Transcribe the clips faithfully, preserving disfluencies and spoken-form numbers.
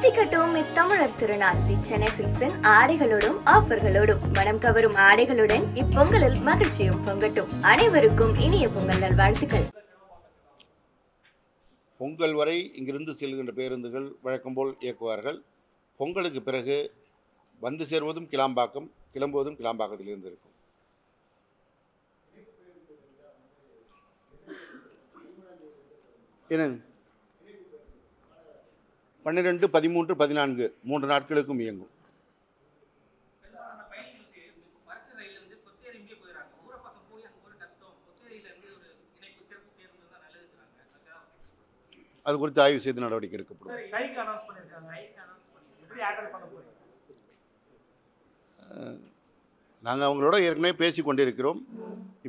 Patthikattum with Tamilar Thirunal, the Chennai Silks in Aadigalodum, Offergalodum, Manam Kavarum Aadigaludan, Ipongalil Magarchiyum Pongatum, Anaivarukkum Iniya Pongal Nalvaalthukal. Pongal varai ingirindu செல்கின்ற பேருந்துகள் வழக்கம் போல் இயக்குவார்கள். பொங்கலுக்கு பிறகு வந்து சேர்வதும் கிளாம்பாக்கம், கிளம்புவதும் கிளாம்பாக்கத்திலிருந்து இருக்கும். என்னங்க பன்னிரண்டு பதிமூன்று பதினான்கு மூன்று நாட்களுக்கும் இயங்கும் அது குறித்து ஆய்வு செய்து நடவடிக்கை எடுக்கப்படும். நாங்கள் அவங்களோட ஏற்கனவே பேசி கொண்டிருக்கிறோம்.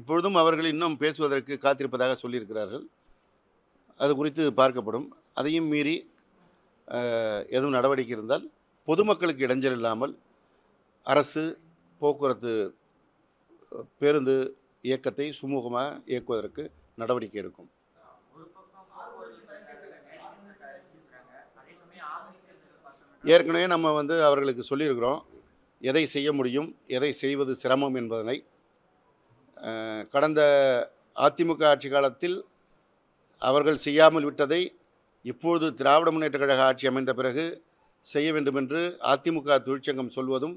இப்பொழுதும் அவர்கள் இன்னும் பேசுவதற்கு காத்திருப்பதாக சொல்லியிருக்கிறார்கள். அது குறித்து பார்க்கப்படும். அதையும் மீறி எதுவும் நடவடிக்கை இருந்தால் பொதுமக்களுக்கு இடைஞ்சல் இல்லாமல் அரசு போக்குவரத்து பேருந்து இயக்கத்தை சுமூகமாக இயக்குவதற்கு நடவடிக்கை எடுக்கும். ஏற்கனவே நம்ம வந்து அவர்களுக்கு சொல்லியிருக்கிறோம், எதை செய்ய முடியும் எதை செய்வது சிரமம் என்பதனை. கடந்த அதிமுக ஆட்சி காலத்தில் அவர்கள் செய்யாமல் விட்டதை இப்பொழுது திராவிட முன்னேற்ற கழக ஆட்சி அமைந்த பிறகு செய்ய வேண்டுமென்று அதிமுக தொழிற்சங்கம் சொல்வதும்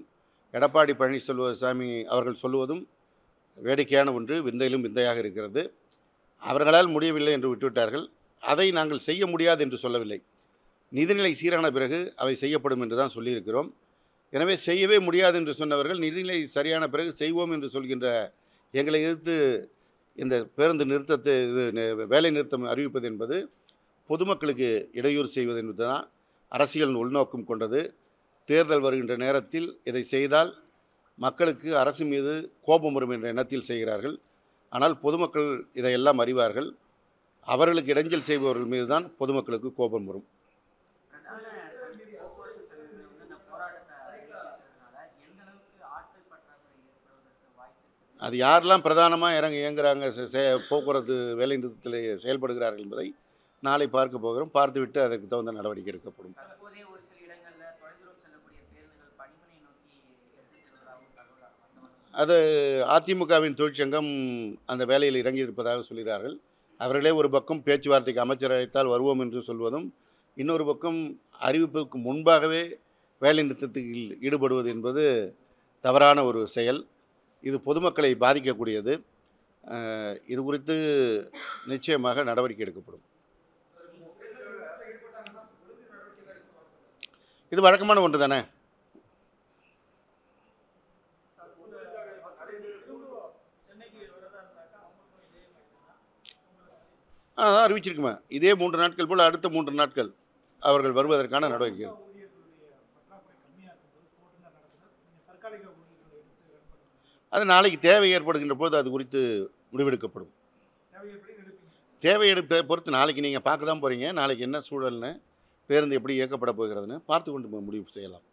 எடப்பாடி பழனிசாமி அவர்கள் சொல்வதும் வேடிக்கையான ஒன்று, விந்தையிலும் விந்தையாக இருக்கிறது. அவர்களால் முடியவில்லை என்று விட்டுவிட்டார்கள். அதை நாங்கள் செய்ய முடியாது என்று சொல்லவில்லை. நிதிநிலை சீரான பிறகு அவை செய்யப்படும் என்று தான் சொல்லியிருக்கிறோம். எனவே செய்யவே முடியாது என்று சொன்னவர்கள் நிதிநிலை சரியான பிறகு செய்வோம் என்று சொல்கின்ற எங்களை எதிர்த்து இந்த பேருந்து நிறுத்தத்தை வேலை நிறுத்தம் அறிவிப்பது என்பது பொதுமக்களுக்கு இடையூறு செய்வது என்பதுதான் அரசியல் உள்நோக்கம் கொண்டது. தேர்தல் வருகின்ற நேரத்தில் இதை செய்தால் மக்களுக்கு அரசு மீது கோபம் வரும் என்ற எண்ணத்தில் செய்கிறார்கள். ஆனால் பொதுமக்கள் இதையெல்லாம் அறிவார்கள். அவர்களுக்கு இடைஞ்சல் செய்பவர்கள் மீது தான் பொதுமக்களுக்கு கோபம் வரும். அது யாரெல்லாம் பிரதானமாக இறங்க இயங்குகிறாங்க போக்குவரத்து வேலை நிறுத்தத்தில் செயல்படுகிறார்கள் என்பதை நாளை பார்க்க போகிறோம். பார்த்துவிட்டு அதற்கு தகுந்த நடவடிக்கை எடுக்கப்படும். அது அதிமுகவின் தொழிற்சங்கம் அந்த வேலையில் இறங்கி இருப்பதாக சொல்கிறார்கள். அவர்களே ஒரு பக்கம் பேச்சுவார்த்தைக்கு அமைச்சர் அழைத்தால் வருவோம் என்று சொல்வதும், இன்னொரு பக்கம் அறிவிப்புக்கு முன்பாகவே வேலை நிறுத்தத்தில் ஈடுபடுவது என்பது தவறான ஒரு செயல். இது பொதுமக்களை பாதிக்கக்கூடியது. இது குறித்து நிச்சயமாக நடவடிக்கை எடுக்கப்படும். இது வழக்கமான ஒன்று தானே. அதான் அறிவிச்சிருக்குமா, இதே மூன்று நாட்கள் போல் அடுத்த மூன்று நாட்கள் அவர்கள் வருவதற்கான நடவடிக்கை. அது நாளைக்கு தேவை ஏற்படுகின்ற போது அது குறித்து முடிவெடுக்கப்படும். தேவை எடுப்பை பொறுத்து நாளைக்கு நீங்கள் பார்க்க தான் போகிறீங்க. நாளைக்கு என்ன சூழல்னு பேருந்து எப்படி இயக்கப்பட போகிறதுன்னு பார்த்து கொண்டு முடிவு செய்யலாம்.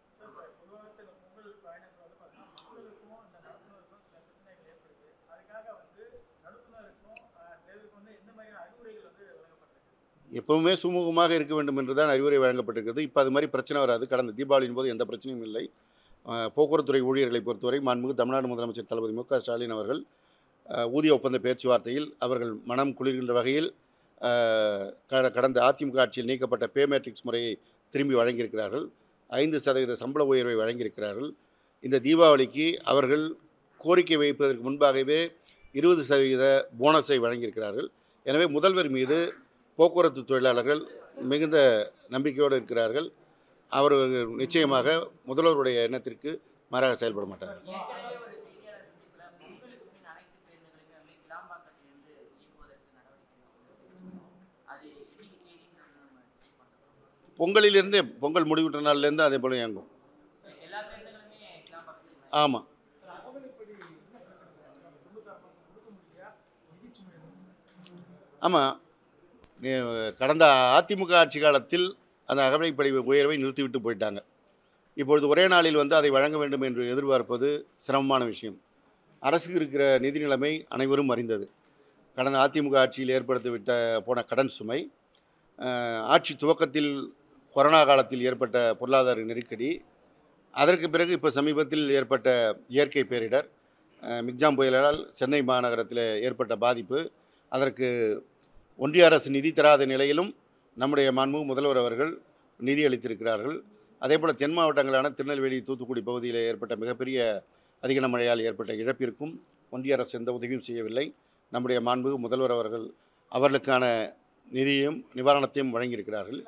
எப்பவுமே சுமூகமாக இருக்க வேண்டும் என்று தான் அறிவுரை வழங்கப்பட்டிருக்கிறது. இப்போ அது மாதிரி பிரச்சனை வராது. கடந்த தீபாவளியின் போது எந்த பிரச்சனையும் இல்லை. போக்குவரத்துறை ஊழியர்களை பொறுத்தவரை மாண்புமிகு தமிழ்நாடு முதலமைச்சர் தளபதி மு க ஸ்டாலின் அவர்கள் ஊதிய ஒப்பந்த பேச்சுவார்த்தையில் அவர்கள் மனம் குளிர்கின்ற வகையில் கடந்த அதிமுக ஆட்சியில் நீக்கப்பட்ட பே மேட்ரிக்ஸ் முறையை திரும்பி வழங்கியிருக்கிறார்கள். ஐந்து சதவீத சம்பள உயர்வை வழங்கியிருக்கிறார்கள். இந்த தீபாவளிக்கு அவர்கள் கோரிக்கை வைப்பதற்கு முன்பாகவே இருபது சதவீத போனஸை வழங்கியிருக்கிறார்கள். எனவே முதல்வர் மீது போக்குவரத்து தொழிலாளர்கள் மிகுந்த நம்பிக்கையோடு இருக்கிறார்கள். அவர் நிச்சயமாக முதல்வருடைய எண்ணத்திற்கு மாறாக செயல்பட மாட்டார். பொங்கலிலிருந்தே, பொங்கல் முடிவுற்ற நாள்லேருந்து அதே போல இயங்கும். ஆமாம், ஆமாம். கடந்த அதிமுக ஆட்சி காலத்தில் அந்த அகவிலைப்படி உயர்வை நிறுத்திவிட்டு போயிட்டாங்க. இப்பொழுது ஒரே நாளில் வந்து அதை வழங்க வேண்டும் என்று எதிர்பார்ப்பது சிரமமான விஷயம். அரசுக்கு இருக்கிற நிதி நிலைமை அனைவரும் அறிந்தது. கடந்த அதிமுக ஆட்சியில் ஏற்படுத்திவிட்ட போன கடன் சுமை, ஆட்சி துவக்கத்தில் கொரோனா காலத்தில் ஏற்பட்ட பொருளாதார நெருக்கடி, அதற்கு பிறகு இப்போ சமீபத்தில் ஏற்பட்ட இயற்கை பேரிடர் மிக்ஜாம் புயலால் சென்னை மாநகரத்தில் ஏற்பட்ட பாதிப்பு, அதற்கு ஒன்றிய அரசு நிதி தராத நிலையிலும் நம்முடைய மாண்பு முதல்வர் அவர்கள் நிதி அளித்திருக்கிறார்கள். அதேபோல் தென் மாவட்டங்களான திருநெல்வேலி, தூத்துக்குடி பகுதியில் ஏற்பட்ட மிகப்பெரிய அதிக மழையால் ஏற்பட்ட இழப்பிற்கும் ஒன்றிய அரசு எந்த உதவியும் செய்யவில்லை. நம்முடைய மாண்பு முதல்வர் அவர்கள் அவர்களுக்கான நிதியையும் நிவாரணத்தையும் வழங்கியிருக்கிறார்கள்.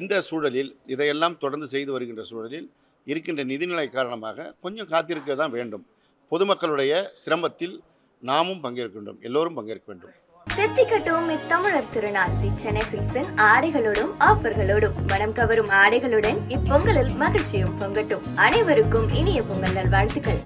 இந்த சூழலில் இதையெல்லாம் தொடர்ந்து செய்து வருகின்ற சூழலில் இருக்கின்ற நிதிநிலை காரணமாக கொஞ்சம் காத்திருக்க தான் வேண்டும். பொதுமக்களுடைய சிரமத்தில் நாமும் பங்கேற்க வேண்டும், எல்லோரும் பங்கேற்க வேண்டும். தெத்திக்கட்டும் இத்தமிழர் திருநாள் தி சென்னை சில்க்ஸின் ஆடைகளோடும் ஆஃபர்களோடும் மனம் கவரும் ஆடைகளுடன் இப்பொங்கலில் மகிழ்ச்சியும் பொங்கட்டும். அனைவருக்கும் இனிய பொங்கல் நல்வாழ்த்துக்கள்.